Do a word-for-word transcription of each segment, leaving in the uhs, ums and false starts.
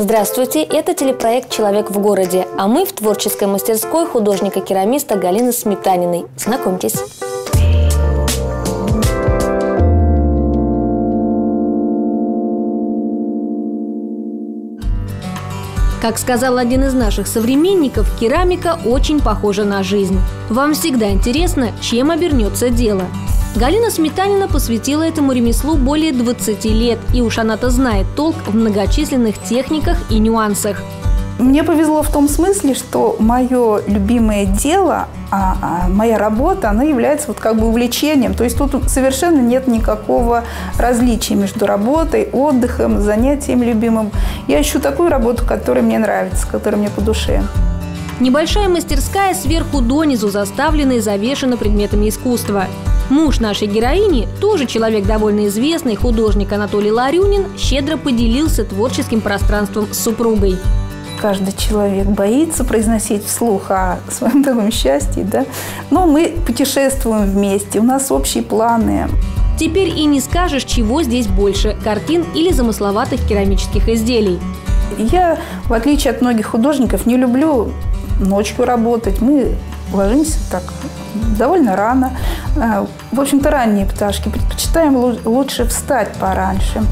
Здравствуйте, это телепроект «Человек в городе», а мы в творческой мастерской художника-керамиста Галины Сметаниной. Знакомьтесь. Как сказал один из наших современников, керамика очень похожа на жизнь. Вам всегда интересно, чем обернется дело. Галина Сметанина посвятила этому ремеслу более двадцати лет, и уж она-то знает толк в многочисленных техниках и нюансах. Мне повезло в том смысле, что мое любимое дело, а, а, моя работа, она является вот как бы увлечением. То есть тут совершенно нет никакого различия между работой, отдыхом, занятием любимым. Я ищу такую работу, которая мне нравится, которая мне по душе. Небольшая мастерская сверху донизу заставлена и завешена предметами искусства. Муж нашей героини, тоже человек довольно известный, художник Анатолий Ларюнин, щедро поделился творческим пространством с супругой. Каждый человек боится произносить вслух о своем таком счастье, да? Но мы путешествуем вместе, у нас общие планы. Теперь и не скажешь, чего здесь больше – картин или замысловатых керамических изделий. Я, в отличие от многих художников, не люблю ночью работать. Мы ложимся так довольно рано. В общем-то, ранние пташки. Предпочитаем лучше встать пораньше.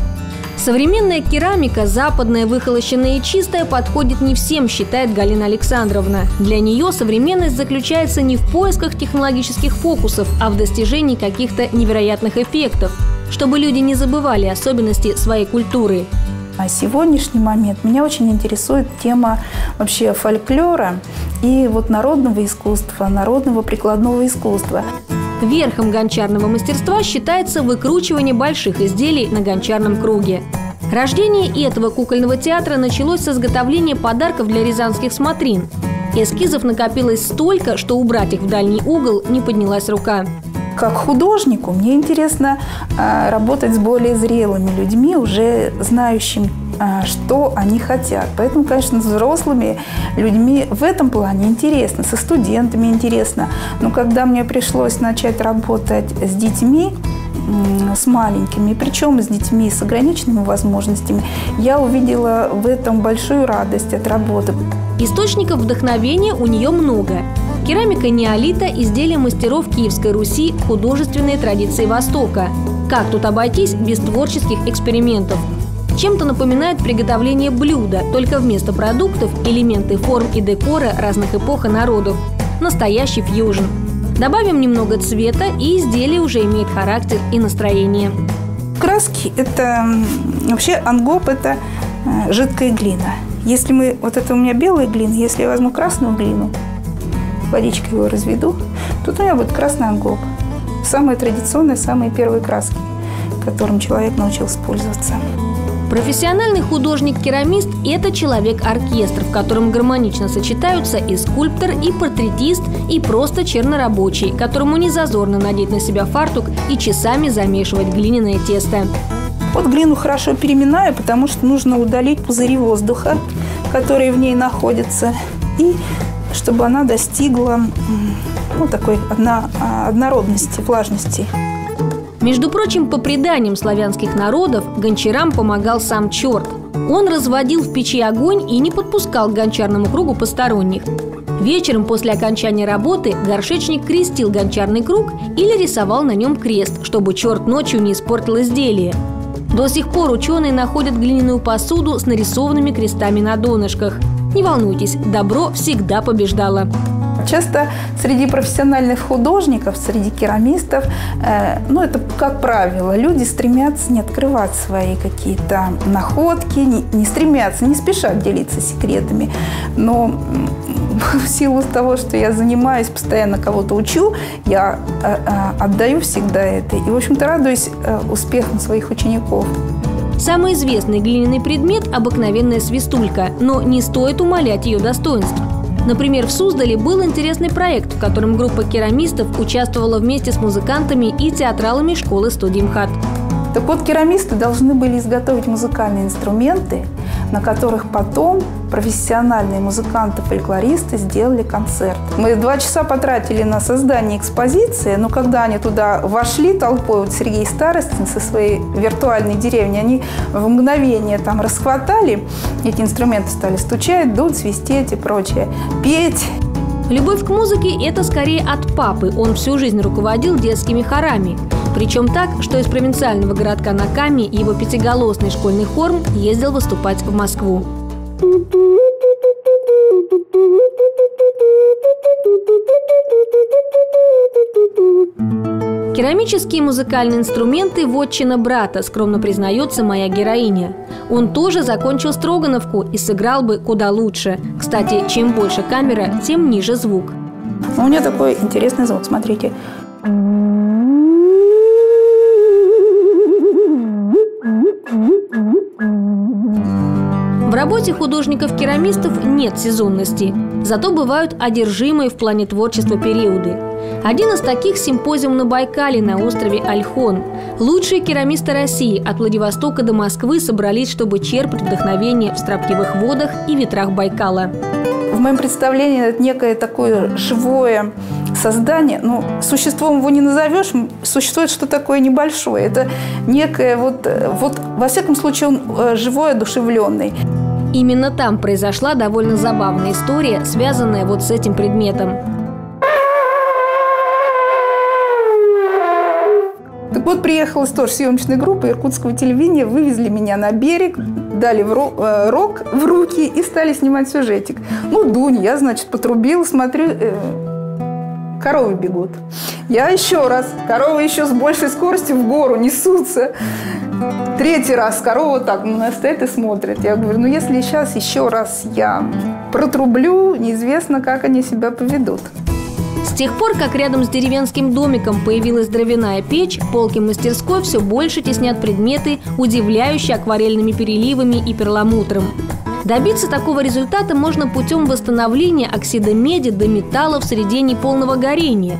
Современная керамика, западная, выхолощенная и чистая, подходит не всем, считает Галина Александровна. Для нее современность заключается не в поисках технологических фокусов, а в достижении каких-то невероятных эффектов, чтобы люди не забывали особенности своей культуры. На сегодняшний момент меня очень интересует тема вообще фольклора и вот народного искусства, народного прикладного искусства. Верхом гончарного мастерства считается выкручивание больших изделий на гончарном круге. Рождение этого кукольного театра началось с изготовления подарков для рязанских смотрин. Эскизов накопилось столько, что убрать их в дальний угол не поднялась рука. Как художнику мне интересно э, работать с более зрелыми людьми, уже знающими, э, что они хотят. Поэтому, конечно, с взрослыми людьми в этом плане интересно, со студентами интересно. Но когда мне пришлось начать работать с детьми, э, с маленькими, причем с детьми с ограниченными возможностями, я увидела в этом большую радость от работы. Источников вдохновения у нее много. Керамика неолита, изделия мастеров Киевской Руси, художественные традиции Востока. Как тут обойтись без творческих экспериментов? Чем-то напоминает приготовление блюда, только вместо продуктов – элементы форм и декора разных эпох и народов. Настоящий фьюжн. Добавим немного цвета, и изделие уже имеет характер и настроение. Краски – это… Вообще ангоп – это жидкая глина. Если мы… Вот это у меня белая глина, если я возьму красную глину, водичкой его разведу, тут у меня будет красный ангоп. Самые традиционные, самые первые краски, которым человек научился пользоваться. Профессиональный художник-керамист – это человек-оркестр, в котором гармонично сочетаются и скульптор, и портретист, и просто чернорабочий, которому не зазорно надеть на себя фартук и часами замешивать глиняное тесто. Вот глину хорошо переминаю, потому что нужно удалить пузыри воздуха, которые в ней находятся, и чтобы она достигла ну, такой одно, однородности, влажности. Между прочим, по преданиям славянских народов, гончарам помогал сам черт. Он разводил в печи огонь и не подпускал к гончарному кругу посторонних. Вечером после окончания работы горшечник крестил гончарный круг или рисовал на нем крест, чтобы черт ночью не испортил изделие. До сих пор ученые находят глиняную посуду с нарисованными крестами на донышках. Не волнуйтесь, добро всегда побеждало. Часто среди профессиональных художников, среди керамистов, э, ну это как правило, люди стремятся не открывать свои какие-то находки, не, не стремятся, не спешат делиться секретами. Но в силу того, что я занимаюсь, постоянно кого-то учу, я э, э, отдаю всегда это. И, в общем-то, радуюсь э, успехам своих учеников. Самый известный глиняный предмет – обыкновенная свистулька, но не стоит умалять ее достоинств. Например, в Суздале был интересный проект, в котором группа керамистов участвовала вместе с музыкантами и театралами школы-студии МХАТ. Так вот, керамисты должны были изготовить музыкальные инструменты, на которых потом профессиональные музыканты-фольклористы сделали концерт. Мы два часа потратили на создание экспозиции, но когда они туда вошли толпой, вот Сергей Старостин со своей виртуальной деревни, они в мгновение там расхватали, эти инструменты стали стучать, дуть, свистеть и прочее, петь. Любовь к музыке – это скорее от папы. Он всю жизнь руководил детскими хорами. Причем так, что из провинциального городка Наками его пятиголосный школьный хор ездил выступать в Москву. Керамические музыкальные инструменты – вотчина брата, скромно признается моя героиня. Он тоже закончил Строгановку и сыграл бы куда лучше. Кстати, чем больше камера, тем ниже звук. У меня такой интересный звук, смотрите. В работе художников-керамистов нет сезонности, зато бывают одержимые в плане творчества периоды. Один из таких – симпозиум на Байкале на острове Альхон. Лучшие керамисты России от Владивостока до Москвы собрались, чтобы черпать вдохновение в строптивых водах и ветрах Байкала. В моем представлении это некое такое живое создание. Ну, существом его не назовешь, существует что-то такое небольшое. Это некое, вот, вот, во всяком случае, он живой, одушевленный. Именно там произошла довольно забавная история, связанная вот с этим предметом. Так вот, приехала тоже съемочная группа иркутского телевидения, вывезли меня на берег, дали в рог, э, рог в руки и стали снимать сюжетик. Ну, дунь, я, значит, потрубила, смотрю, э, коровы бегут. Я еще раз, коровы еще с большей скоростью в гору несутся. Третий раз корова так на нас стоит и смотрит. Я говорю, ну, если сейчас еще раз я протрублю, неизвестно, как они себя поведут. С тех пор, как рядом с деревенским домиком появилась дровяная печь, полки мастерской все больше теснят предметы, удивляющие акварельными переливами и перламутром. Добиться такого результата можно путем восстановления оксида меди до металла в среде неполного горения.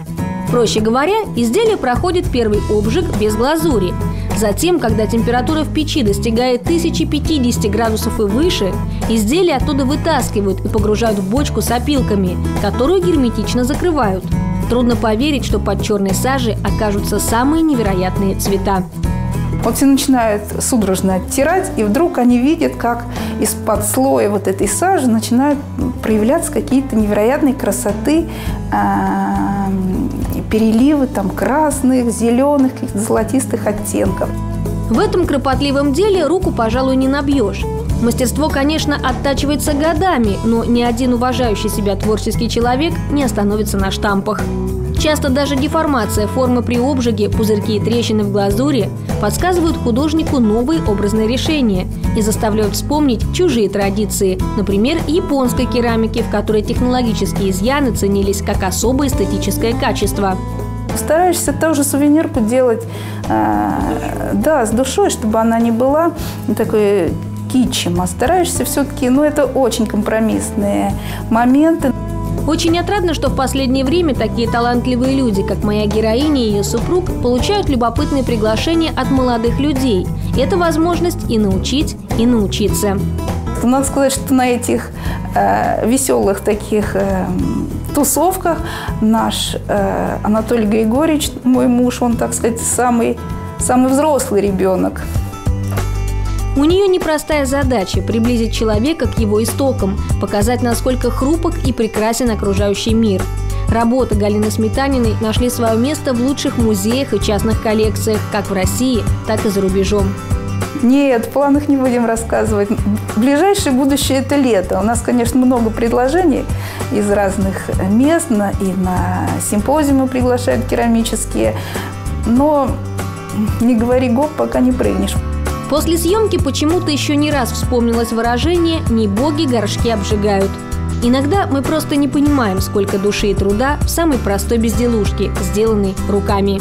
Проще говоря, изделие проходит первый обжиг без глазури. Затем, когда температура в печи достигает тысячи пятидесяти градусов и выше, изделие оттуда вытаскивают и погружают в бочку с опилками, которую герметично закрывают. Трудно поверить, что под черной сажей окажутся самые невероятные цвета. Вот все начинают судорожно оттирать, и вдруг они видят, как из-под слоя вот этой сажи начинают проявляться какие-то невероятные красоты, переливы там красных, зеленых, каких-то золотистых оттенков. В этом кропотливом деле руку, пожалуй, не набьешь. Мастерство, конечно, оттачивается годами, но ни один уважающий себя творческий человек не остановится на штампах. Часто даже деформация формы при обжиге, пузырьки и трещины в глазури подсказывают художнику новые образные решения и заставляют вспомнить чужие традиции, например, японской керамики, в которой технологические изъяны ценились как особое эстетическое качество. Стараешься ту же сувенирку делать, э, да, с душой, чтобы она не была такой китчем, а стараешься все-таки, ну, это очень компромиссные моменты. Очень отрадно, что в последнее время такие талантливые люди, как моя героиня и ее супруг, получают любопытные приглашения от молодых людей. Это возможность и научить, и научиться. Надо сказать, что на этих э, веселых таких э, тусовках наш э, Анатолий Григорьевич, мой муж, он, так сказать, самый, самый взрослый ребенок. У нее непростая задача – приблизить человека к его истокам, показать, насколько хрупок и прекрасен окружающий мир. Работы Галины Сметаниной нашли свое место в лучших музеях и частных коллекциях как в России, так и за рубежом. Нет, в планах не будем рассказывать. Ближайшее будущее – это лето. У нас, конечно, много предложений из разных мест, и на симпозиумы приглашают керамические. Но не говори гоп, пока не прыгнешь. После съемки почему-то еще не раз вспомнилось выражение «не боги горшки обжигают». Иногда мы просто не понимаем, сколько души и труда в самой простой безделушке, сделанной руками.